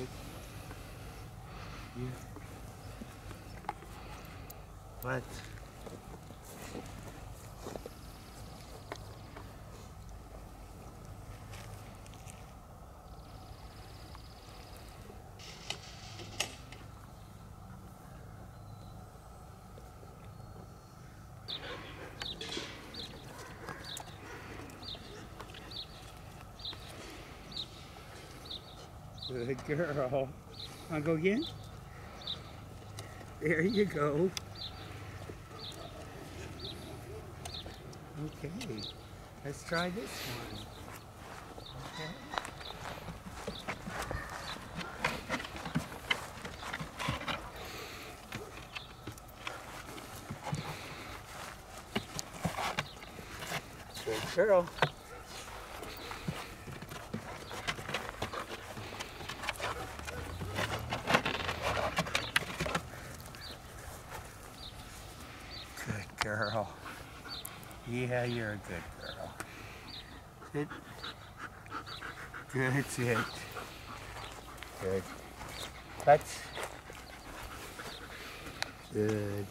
pick. You. What? Good girl. Wanna go again? There you go. Okay, let's try this one. Okay. Good girl. Girl. Yeah, you're a good girl. Sit. Good sit. Good. Touch. Good.